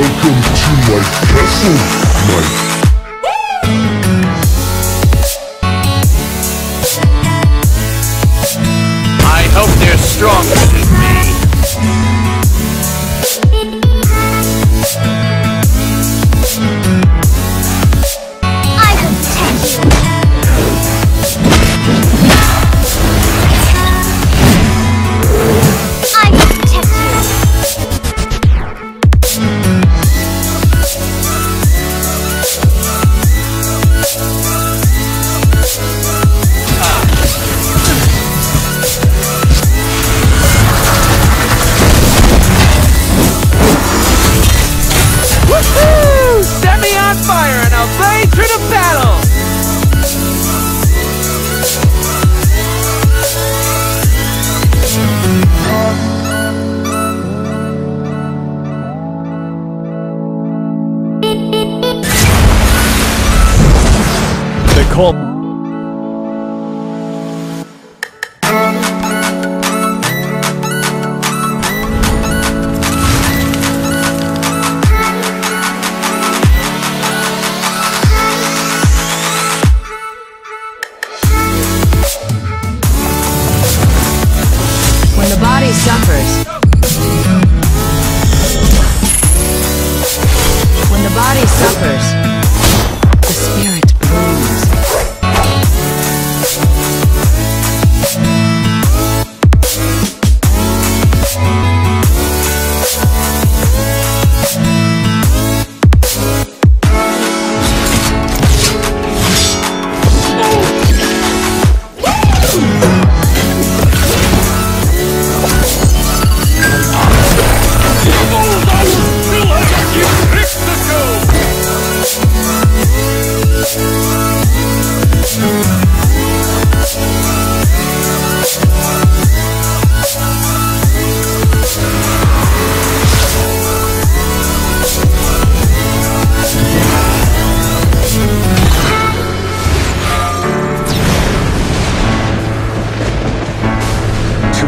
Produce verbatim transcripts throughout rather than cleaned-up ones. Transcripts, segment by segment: Welcome to my castle, my I hope they're stronger than me. I contend you. I contend you.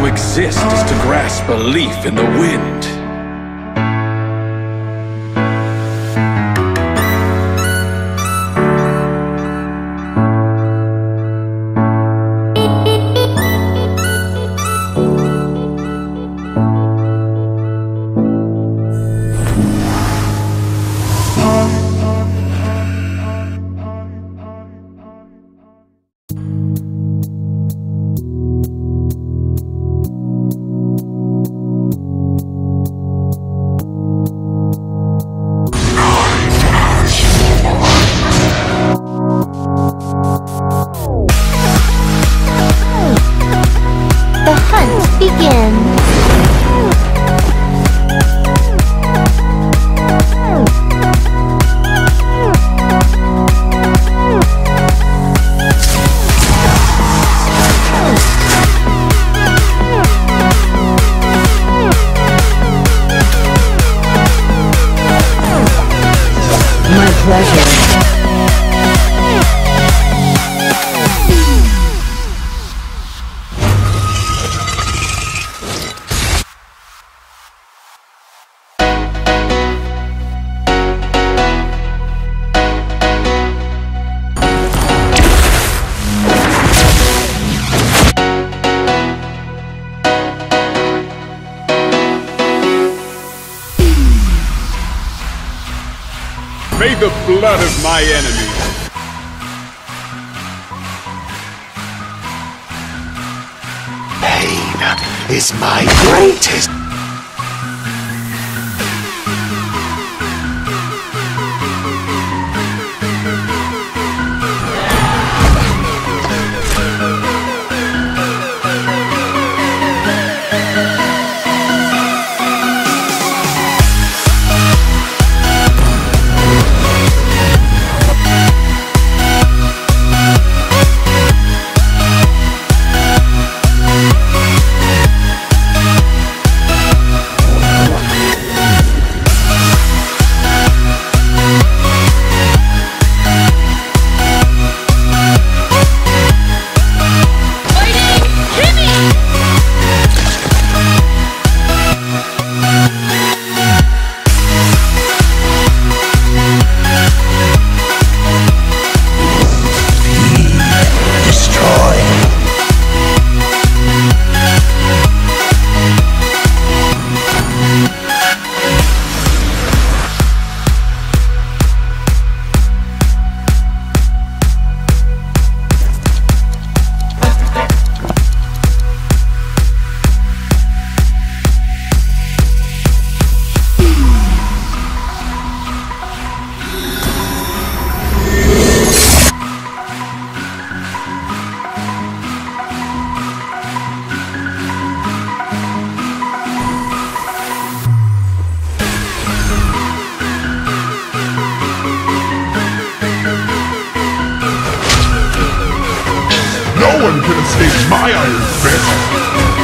Exist is to grasp a leaf in the wind. May the blood of my enemies pain is my greatest. None can escape my iron fist!